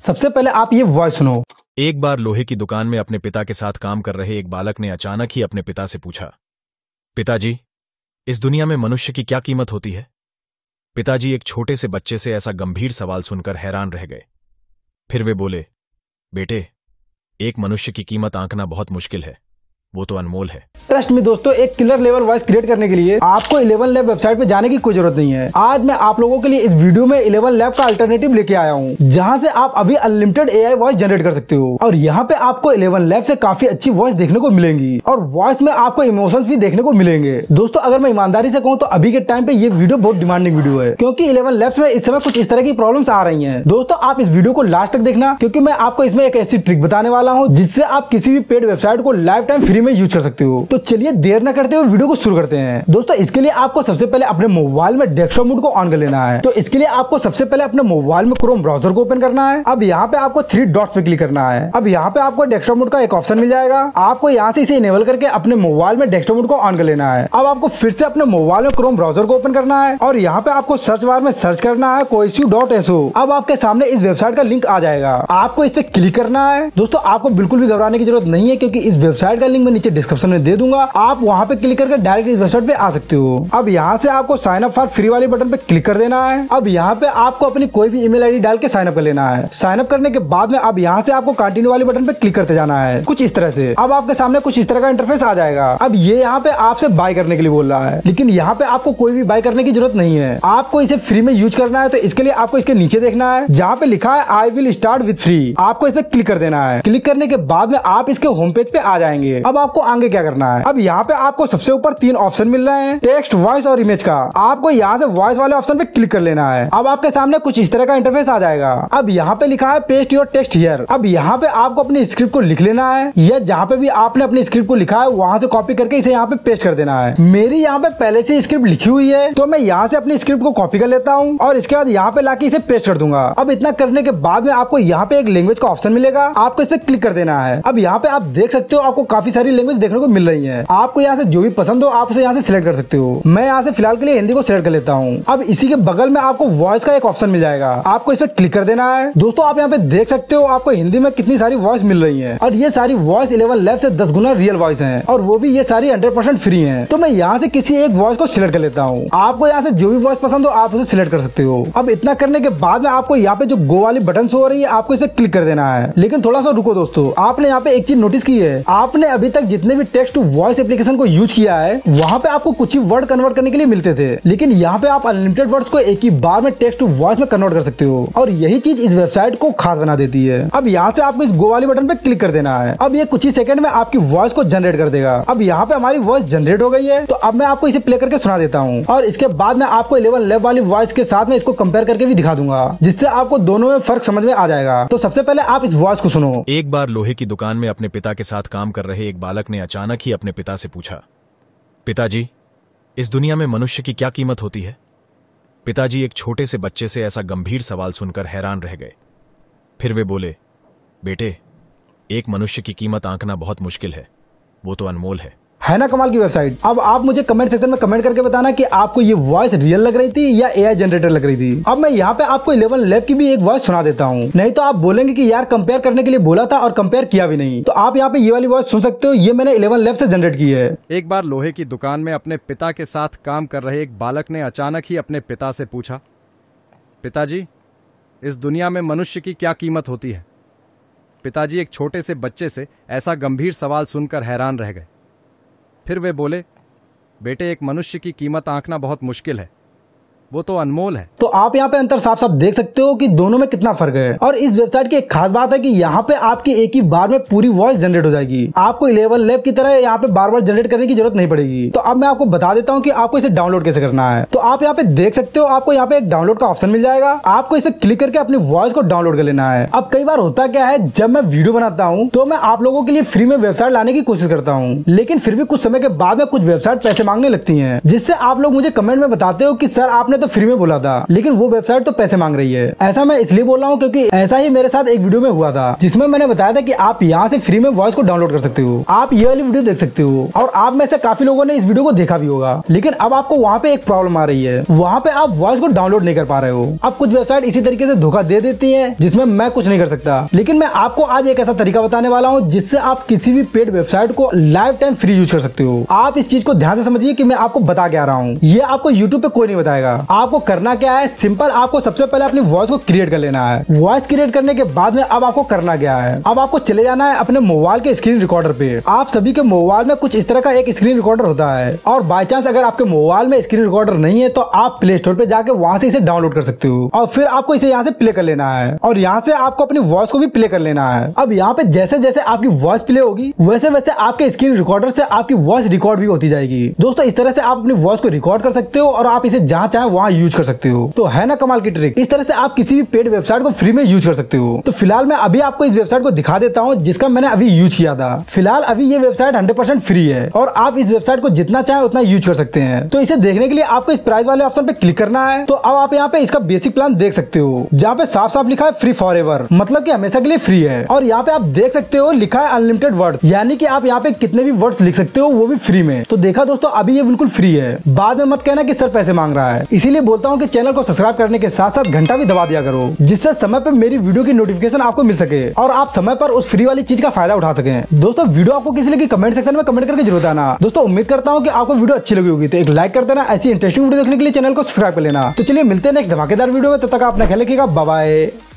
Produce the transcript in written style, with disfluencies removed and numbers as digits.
सबसे पहले आप ये वॉइस सुनो। एक बार लोहे की दुकान में अपने पिता के साथ काम कर रहे एक बालक ने अचानक ही अपने पिता से पूछा, पिताजी, इस दुनिया में मनुष्य की क्या कीमत होती है? पिताजी एक छोटे से बच्चे से ऐसा गंभीर सवाल सुनकर हैरान रह गए। फिर वे बोले, बेटे, एक मनुष्य की कीमत आंकना बहुत मुश्किल है, वो तो अनमोल है। ट्रस्ट में दोस्तों, एक किलर लेवल वॉइस क्रिएट करने के लिए आपको ElevenLabs वेबसाइट पे जाने की कोई जरूरत नहीं है। आज मैं आप लोगों के लिए इस वीडियो में ElevenLabs का अल्टरनेटिव लेके आया हूँ, जहाँ से आप अभी अनलिमिटेड AI वॉइस जनरेट कर सकते हो। और यहाँ पे आपको ElevenLabs से काफी अच्छी वॉइस देखने को मिलेंगी और वॉइस में आपको इमोशंस भी देखने को मिलेंगे। दोस्तों, अगर मैं ईमानदारी से कहूँ तो अभी के टाइम पे ये वीडियो बहुत डिमांडिंग वीडियो है, क्योंकि ElevenLabs में इस समय कुछ इस तरह की प्रॉब्लम्स आ रही है। दोस्तों, आप इस वीडियो को लास्ट तक देखना, क्योंकि मैं आपको इसमें एक ऐसी ट्रिक बताने वाला हूँ जिससे आप किसी भी पेड वेबसाइट को लाइफ टाइम फ्री में यूज कर सकते हो। तो चलिए देर न करते हुए वीडियो को शुरू करते हैं। दोस्तों, इसके लिए आपको सबसे पहले अपने मोबाइल में डेस्कटॉप मोड को ऑन कर लेना है। तो इसके लिए आपको सबसे पहले अपने मोबाइल में क्रोम ब्राउजर को ओपन करना है। अब यहाँ पे आपको 3 डॉट्स पे क्लिक करना है। अब यहाँ पे आपको डेस्कटॉप मोड का एक ऑप्शन मिल जाएगा, आपको यहाँ से इसे इनेबल करके अपने मोबाइल में डेस्कटॉप मोड को ऑन कर लेना है। अब आपको फिर से अपने मोबाइल में क्रोम ब्राउजर को ओपन करना है और यहाँ पे आपको सर्च बार में सर्च करना है koisu.so। अब आपके सामने इस वेबसाइट का लिंक आ जाएगा, आपको इस पे क्लिक करना है। दोस्तों, आपको बिल्कुल भी घबराने की जरूरत नहीं है, क्योंकि इस वेबसाइट का लिंक मैं नीचे डिस्क्रिप्शन में दे दूंगा, आप वहां पे क्लिक करके डायरेक्ट इस वेबसाइट पे आ सकते हो। अब यहाँ से आपको साइन अप फॉर फ्री वाले बटन पे क्लिक कर देना है। अब यहाँ पे आपको अपनी कोई भी ईमेल आईडी डाल के साइन अप कर लेना है। साइन अप करने के बाद में अब यहाँ से आपको कंटिन्यू वाले बटन पे क्लिक करते जाना है, कुछ इस तरह से। अब आपके सामने कुछ इस तरह का इंटरफेस आ जाएगा। अब ये यहाँ पे आपसे बाय करने के लिए बोल रहा है, लेकिन यहाँ पे आपको कोई भी बाय करने की जरूरत नहीं है, आपको इसे फ्री में यूज करना है। तो इसके लिए आपको इसके नीचे देखना है, जहाँ पे लिखा है I will start with free, आपको इस पे क्लिक कर देना है। क्लिक करने के बाद में आप इसके होम पेज पे आ जाएंगे। अब आपको आगे क्या करना है, अब यहाँ पे आपको सबसे ऊपर 3 ऑप्शन मिल रहे हैं, टेक्स्ट, वॉइस और इमेज का। आपको यहाँ से वॉइस वाले ऑप्शन पे क्लिक कर लेना है। अब आपके सामने कुछ इस तरह का इंटरफेस आ जाएगा। अब यहाँ पे लिखा है पेस्ट योर टेक्स्ट हियर। अब यहाँ पे आपको अपनी स्क्रिप्ट को लिख लेना है, या जहाँ पे भी आपने अपनी स्क्रिप्ट को लिखा है वहाँ से कॉपी करके इसे यहाँ पे पेस्ट कर देना है। मेरी यहाँ पे पहले से स्क्रिप्ट लिखी हुई है, तो मैं यहाँ से अपनी स्क्रिप्ट को कॉपी कर लेता हूँ और इसके बाद यहाँ पे लाके इसे पेस्ट कर दूंगा। अब इतना करने के बाद में आपको यहाँ पे एक लैंग्वेज का ऑप्शन मिलेगा, आपको इस पे क्लिक कर देना है। अब यहाँ पे आप देख सकते हो आपको काफी सारी लैंग्वेज देखने को मिल रही है, आपको यहाँ से जो भी पसंद हो आप उसे यहाँ से सिलेक्ट कर सकते हो। मैं यहाँ से फिलहाल के लिए हिंदी को सिलेक्ट कर लेता हूँ। अब इसी के बगल में आपको वॉइस का एक ऑप्शन मिल जाएगा, आपको इस पे क्लिक कर देना है। दोस्तों, आप यहाँ पे देख सकते हो आपको हिंदी में कितनी सारी वॉइस मिल रही है, और ये सारी वॉइस ElevenLabs से 10 गुना रियल वॉइस है, और वो भी ये सारी 100% फ्री है। तो मैं यहाँ से किसी एक वॉइस को सिलेक्ट कर लेता हूँ, आपको यहाँ से जो भी वॉइस पसंद हो आप उसे सिलेक्ट कर सकते हो। अब इतना करने के बाद में आपको यहाँ पे जो गो वाली बटन हो रही है आपको इस पे क्लिक कर देना है। लेकिन थोड़ा सा रुको दोस्तों, आपने यहाँ पे एक चीज नोटिस की है, आपने अभी तक जितने भी टेक्स्ट टू वॉइस एप्लीकेशन को यूज किया है वहाँ पे आपको कुछ ही वर्ड कन्वर्ट करने के लिए मिलते थे, लेकिन यहाँ पे आप अनलिमिटेड वर्ड्स को एक ही बार में टेक्स्ट टू वॉइस में कन्वर्ट कर सकते हो, और यही चीज इस वेबसाइट को खास बना देती है। अब यहाँ से आपको इस गो वाले बटन पे क्लिक कर देना है। अब ये कुछ ही सेकंड में आपकी वॉइस को जनरेट कर देगा। अब यहाँ पे हमारी वॉइस जनरेट हो गई है, तो अब मैं आपको इसे प्ले करके सुना देता हूँ, और इसके बाद में आपको ElevenLabs वाली वॉइस के साथ में इसको कंपेयर करके भी दिखा दूंगा, जिससे आपको दोनों में फर्क समझ में आ जाएगा। तो सबसे पहले आप इस वॉइस को सुनो। एक बार लोहे की दुकान में अपने पिता के साथ काम कर रहे एक बालक ने अचानक ही अपने पिता से पूछा, पिताजी, इस दुनिया में मनुष्य की क्या कीमत होती है? पिताजी एक छोटे से बच्चे से ऐसा गंभीर सवाल सुनकर हैरान रह गए। फिर वे बोले, बेटे, एक मनुष्य की कीमत आंकना बहुत मुश्किल है, वो तो अनमोल है। है ना कमाल की वेबसाइट। अब आप मुझे कमेंट सेक्शन में कमेंट करके बताना कि आपको ये वॉइस रियल लग रही थी या AI जनरेटर लग रही थी। अब मैं यहाँ पे आपको ElevenLabs की भी एक वॉइस सुना देता हूँ, नहीं तो आप बोलेंगे कि यार कंपेयर करने के लिए बोला था और कंपेयर किया भी नहीं। तो आप यहाँ पे ये वाली वॉइस सुन सकते हो, ये मैंने ElevenLabs से जनरेट की है। एक बार लोहे की दुकान में अपने पिता के साथ काम कर रहे एक बालक ने अचानक ही अपने पिता से पूछा, पिताजी, इस दुनिया में मनुष्य की क्या कीमत होती है? पिताजी एक छोटे से बच्चे से ऐसा गंभीर सवाल सुनकर हैरान रह गए। फिर वे बोले, बेटे, एक मनुष्य की कीमत आंकना बहुत मुश्किल है, वो तो अनमोल है। तो आप यहाँ पे अंतर साफ साफ देख सकते हो कि दोनों में कितना फर्क है। और इस वेबसाइट की एक खास बात है कि यहाँ पे आपकी एक ही बार में पूरी वॉइस जनरेट हो जाएगी, आपको ElevenLabs की तरह यहाँ पे बार बार जनरेट करने की जरूरत नहीं पड़ेगी। तो अब मैं आपको बता देता हूँ कि आपको इसे डाउनलोड कैसे करना है। तो आप यहाँ पे देख सकते हो आपको यहाँ पे एक डाउनलोड का ऑप्शन मिल जाएगा, आपको इस पे क्लिक करके अपनी वॉइस को डाउनलोड कर लेना है। अब कई बार होता क्या है, जब मैं वीडियो बनाता हूँ तो मैं आप लोगों के लिए फ्री में वेबसाइट लाने की कोशिश करता हूँ, लेकिन फिर भी कुछ समय के बाद में कुछ वेबसाइट पैसे मांगने लगती है, जिससे आप लोग मुझे कमेंट में बताते हो कि सर आपने तो फ्री में बोला था, लेकिन वो वेबसाइट तो पैसे मांग रही है। ऐसा मैं इसलिए बोल रहा हूँ क्योंकि ऐसा ही मेरे साथ एक वीडियो में हुआ था जिसमें मैंने बताया था कि आप यहाँ से फ्री में वॉइस को डाउनलोड कर सकते हो। आप ये वाली वीडियो देख सकते हो और आप में से काफी लोगों ने इस वीडियो को देखा भी होगा, लेकिन अब आपको वहाँ पे एक प्रॉब्लम आ रही है, वहाँ पे आप वॉइस को डाउनलोड नहीं कर पा रहे हो। अब कुछ वेबसाइट इसी तरीके से धोखा दे देती है जिसमें मैं कुछ नहीं कर सकता, लेकिन मैं आपको आज एक ऐसा तरीका बताने वाला हूँ जिससे आप किसी भी पेड वेबसाइट को लाइफ टाइम फ्री यूज कर सकते हो। आप इस चीज को ध्यान से समझिए कि मैं आपको बता के आ रहा हूँ, ये आपको यूट्यूब पे कोई नहीं बताएगा। आपको करना क्या है, सिंपल आपको सबसे पहले अपनी वॉइस को क्रिएट कर लेना है। वॉइस क्रिएट करने के बाद में अब आपको करना क्या है, अब आपको चले जाना है अपने मोबाइल के स्क्रीन रिकॉर्डर पे। आप सभी के मोबाइल में कुछ इस तरह का एक स्क्रीन रिकॉर्डर होता है, और बाय चांस अगर आपके मोबाइल में स्क्रीन रिकॉर्डर नहीं है तो आप प्ले स्टोर पे जाके वहाँ से इसे डाउनलोड कर सकते हो, और फिर आपको इसे यहाँ से प्ले कर लेना है, और यहाँ से आपको अपनी वॉइस को भी प्ले कर लेना है। अब यहाँ पे जैसे जैसे आपकी वॉइस प्ले होगी वैसे वैसे आपके स्क्रीन रिकॉर्डर से आपकी वॉइस रिकॉर्ड भी होती जाएगी। दोस्तों इस तरह से आप अपनी वॉइस को रिकॉर्ड कर सकते हो और आप इसे जहाँ चाहे वहाँ यूज कर सकते हो। तो है ना कमाल की ट्रिक, इस तरह से आप किसी भी पेड वेबसाइट को फ्री में यूज कर सकते हो। तो फिलहाल मैं अभी आपको इस वेबसाइट को दिखा देता हूँ जिसका मैंने अभी यूज किया था। फिलहाल अभी ये वेबसाइट 100% फ्री है और आप इस वेबसाइट को जितना चाहे उतना यूज कर सकते हैं। तो इसे देखने के लिए आपको इस प्राइस वाले ऑप्शन पे क्लिक करना है। तो अब आप यहाँ पे इसका बेसिक प्लान देख सकते हो जहाँ पे साफ साफ लिखा है फ्री फॉर एवर, मतलब की हमेशा के लिए फ्री है। और यहाँ पे आप देख सकते हो लिखा है अनलिमिटेड वर्ड्स, यानी कि आप यहाँ पे कितने भी वर्ड्स लिख सकते हो वो भी फ्री में। तो देखा दोस्तों अभी ये बिल्कुल फ्री है, बाद में मत कहना कि सर पैसे मांग रहा है। इसीलिए बोलता हूँ कि चैनल को सब्सक्राइब करने के साथ साथ घंटा भी दबा दिया करो, जिससे समय पे मेरी वीडियो की नोटिफिकेशन आपको मिल सके और आप समय पर उस फ्री वाली चीज का फायदा उठा सके। दोस्तों वीडियो आपको किस लिए कमेंट सेक्शन में कमेंट करके जरूर बताना। दोस्तों उम्मीद करता हूँ कि आपको वीडियो अच्छी लगी होगी, तो एक लाइक कर देना। ऐसी इंटरेस्टिंग वीडियो देखने के लिए चैनल को सब्सक्राइब कर लेना। तो चलिए मिलते हैं नेक्स्ट धमाकेदार वीडियो में, तब तक आप अपना ख्याल रखिएगा। Bye bye.